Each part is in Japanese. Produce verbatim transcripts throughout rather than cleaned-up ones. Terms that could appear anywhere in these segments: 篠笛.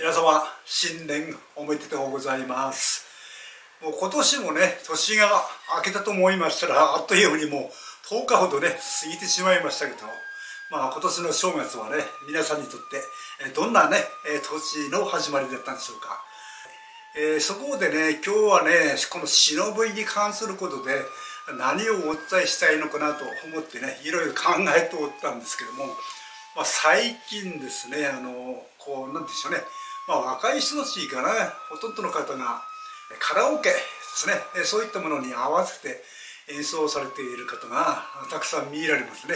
皆様新年おめでとうございます。もう今年もね、年が明けたと思いましたら、あっという間にもうとおかほどね過ぎてしまいましたけど、まあ今年の正月はね、皆さんにとってどんなね年の始まりだったんでしょうか。えー、そこでね、今日はね、この忍びに関することで何をお伝えしたいのかなと思ってね、いろいろ考えておったんですけども、まあ、最近ですね、あのこうなんでしょうね、まあ、若い人たちかな、ほとんどの方がカラオケですね、そういったものに合わせて演奏されている方がたくさん見られますね。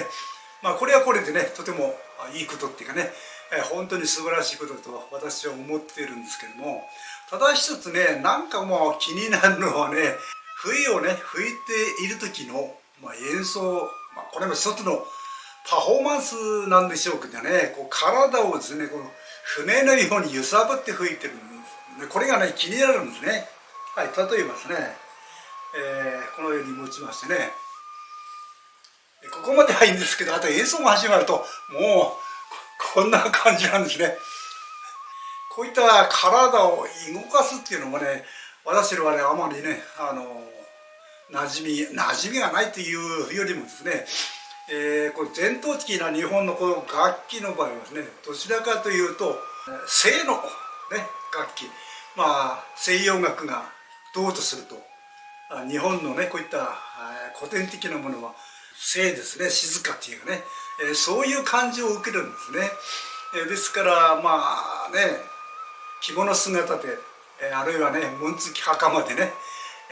まあ、これはこれでね、とてもいいことっていうかね、本当に素晴らしいことだと私は思っているんですけども、ただ一つね、なんかもう気になるのはね、笛をね吹いている時の、まあ、演奏、まあ、これも一つのパフォーマンスなんでしょうけどね、こう体をですね、この船のように揺さぶって吹いてるんです。これがね気になるんですね。はい、例えばですね、えー、このように持ちましてね、ここまではいいんですけど、あと演奏が始まるともうこんな感じなんですね。こういった体を動かすっていうのもね、私らはね、あまりね、あの馴染み馴染みがないというよりもですね、えー、これ伝統的な日本のこの楽器の場合はですね、どちらかというと西の、ね、楽器、まあ西洋楽がどうとすると、日本のねこういった古典的なものは静ですね、静かっていうね、えー、そういう感じを受けるんですね。えー、ですからまあね、着物姿で、えー、あるいはね紋付き袴でね、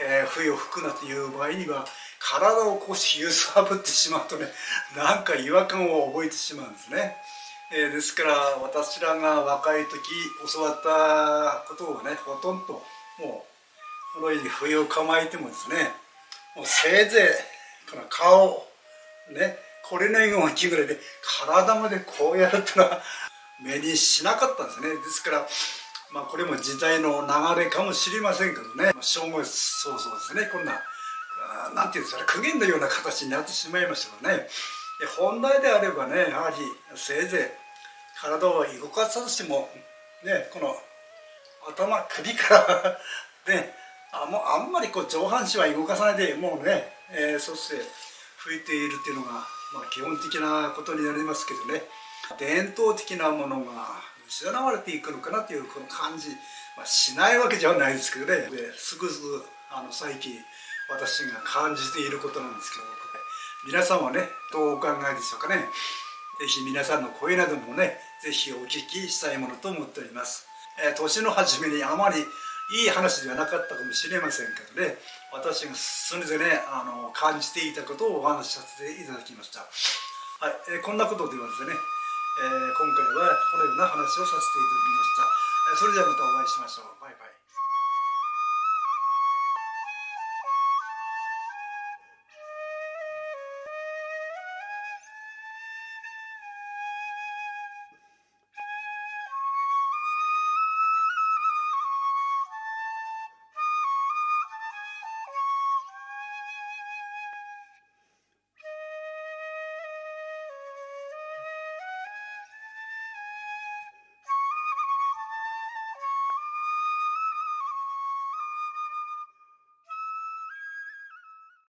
えー、笛を吹くなという場合には、体をこう揺さぶってしまうとね、なんか違和感を覚えてしまうんですね。えー、ですから私らが若い時教わったことをね、ほとんどもうこのように笛を構えてもですね、もうせいぜいこの顔ね、これの動きぐらいで体までこうやるってのは目にしなかったんですね。ですからまあこれも時代の流れかもしれませんけどね、正月早々ですね、こんななんていうんですかね、苦言のような形になってしまいましたからね、本来であればね、やはりせいぜい体を動かさずしてもね、この頭首からね、あもうあんまりこう上半身は動かさないで、もうね、えー、そして吹いているっていうのが、まあ、基本的なことになりますけどね、伝統的なものが失われていくのかなというこの感じ、まあ、しないわけじゃないですけどね、ですぐすぐあの最近私が感じていることなんですけど、皆さんはねどうお考えでしょうかね。是非皆さんの声などもね、是非お聞きしたいものと思っております。えー、年の初めにあまりいい話ではなかったかもしれませんけどね、私がそれでね、あの感じていたことをお話しさせていただきました。はい、えー、こんなことではですね、えー、今回はこのような話をさせていただきました。えー、それではまたお会いしましょう。